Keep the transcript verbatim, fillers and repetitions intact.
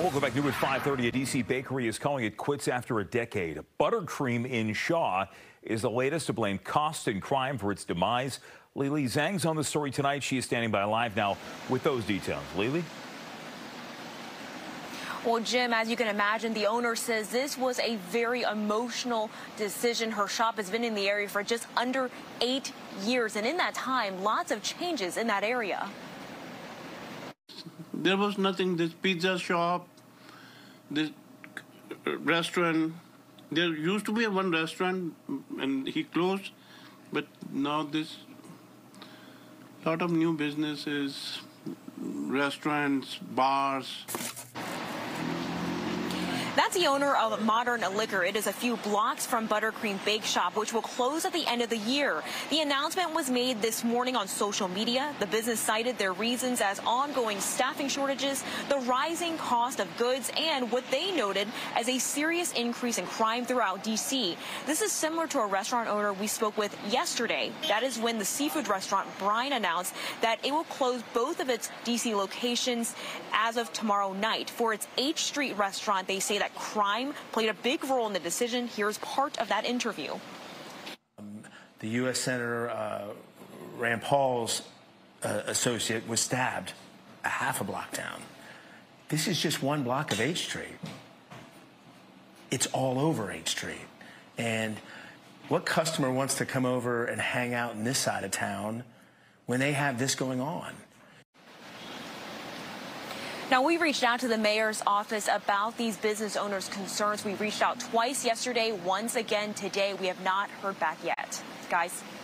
Welcome back to at five thirty. A D C bakery is calling it quits after a decade. Buttercream in Shaw is the latest to blame cost and crime for its demise. Lili Zheng's on the story tonight. She is standing by live now with those details. Lili? Well, Jim, as you can imagine, the owner says this was a very emotional decision. Her shop has been in the area for just under eight years, and in that time, lots of changes in that area. There was nothing. This pizza shop, this restaurant. There used to be one restaurant, and he closed, but now this lot of new businesses, restaurants, bars. That's the owner of Modern Liquor. It is a few blocks from Buttercream Bake Shop, which will close at the end of the year. The announcement was made this morning on social media. The business cited their reasons as ongoing staffing shortages, the rising cost of goods, and what they noted as a serious increase in crime throughout D C. This is similar to a restaurant owner we spoke with yesterday. That is when the seafood restaurant Brine announced that it will close both of its D C locations as of tomorrow night. For its H Street restaurant, they say that That crime played a big role in the decision. Here's part of that interview. Um, the U S Senator uh, Rand Paul's uh, associate was stabbed a half a block down. This is just one block of H Street. It's all over H Street. And what customer wants to come over and hang out in this side of town when they have this going on? Now, we reached out to the mayor's office about these business owners' concerns. We reached out twice yesterday, once again today. We have not heard back yet. Guys.